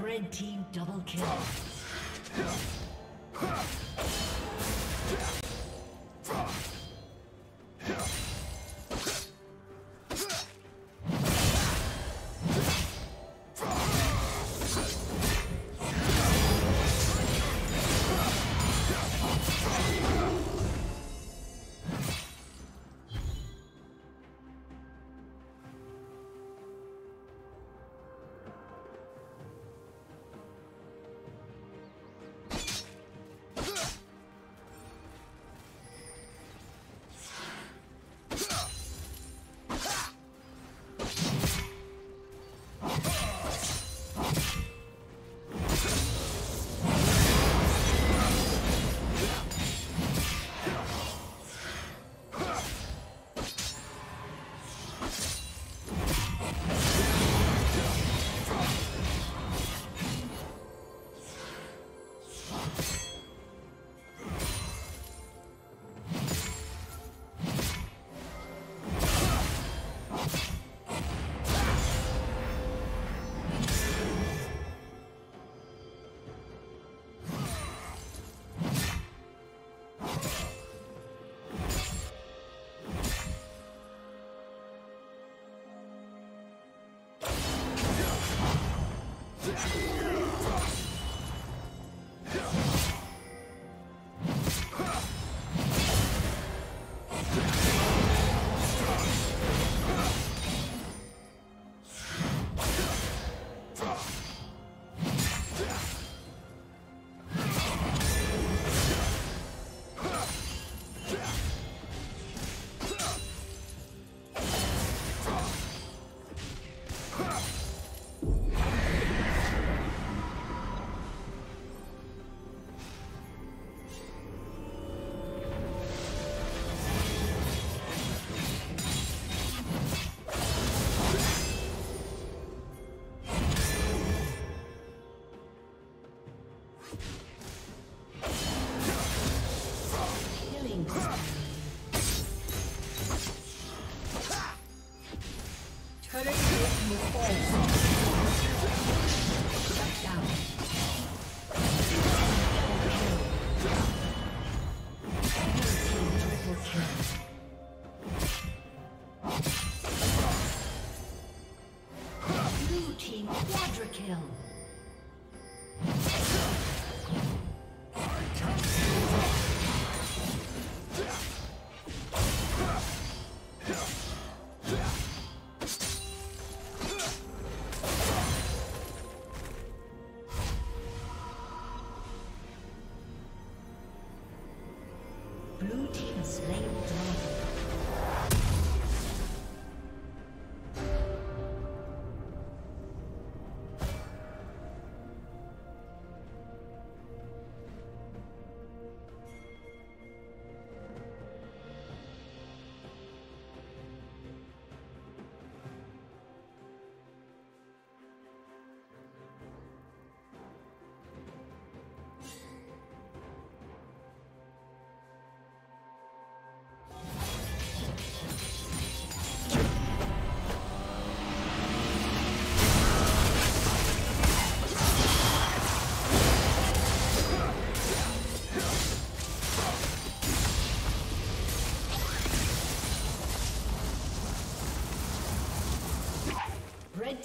Red team double kill. Double kill. Red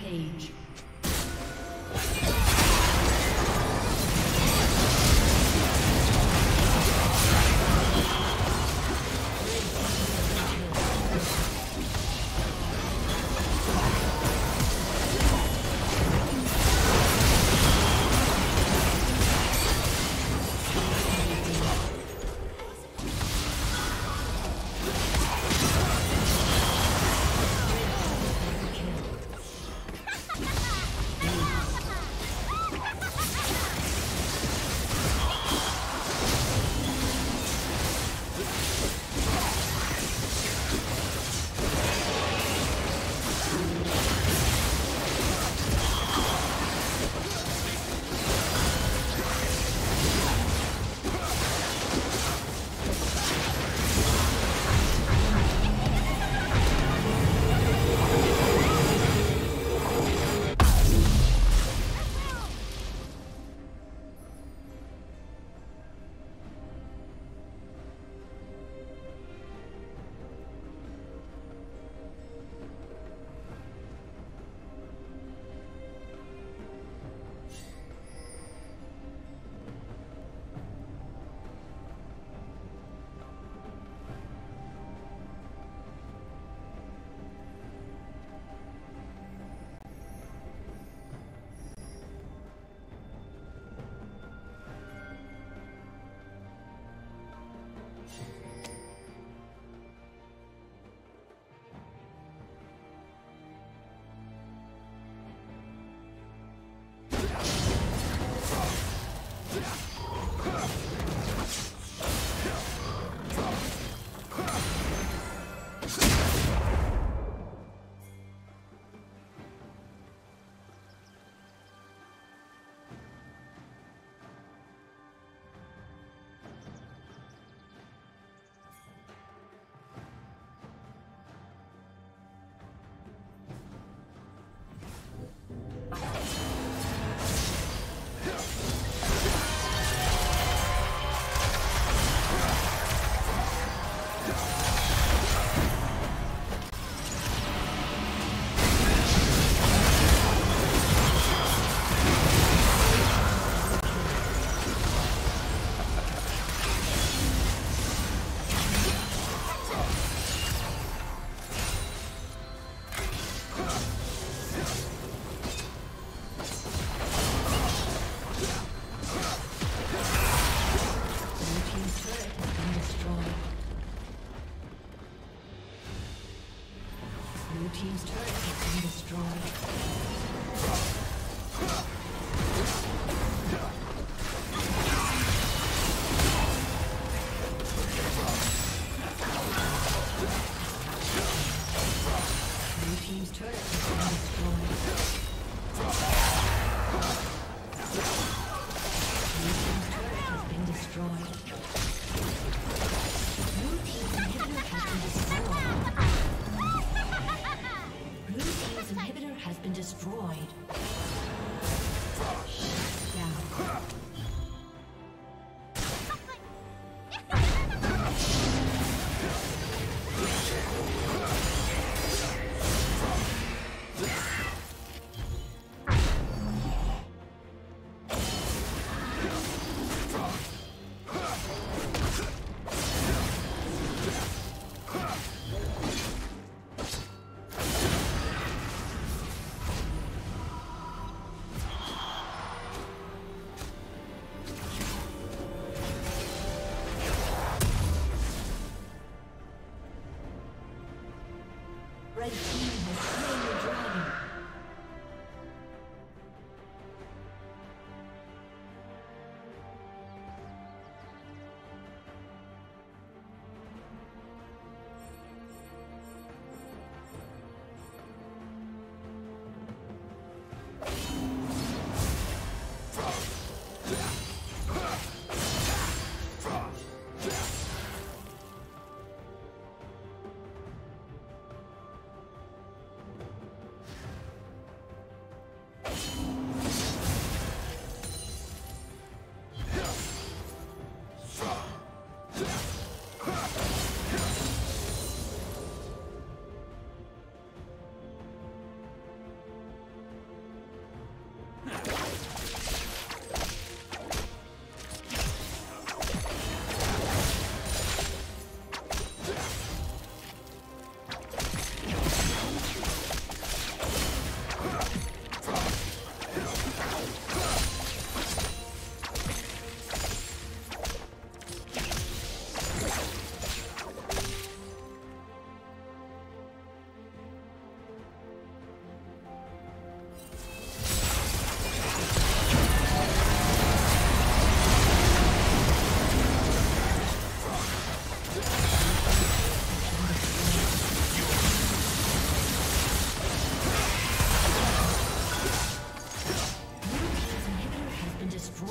Rampage.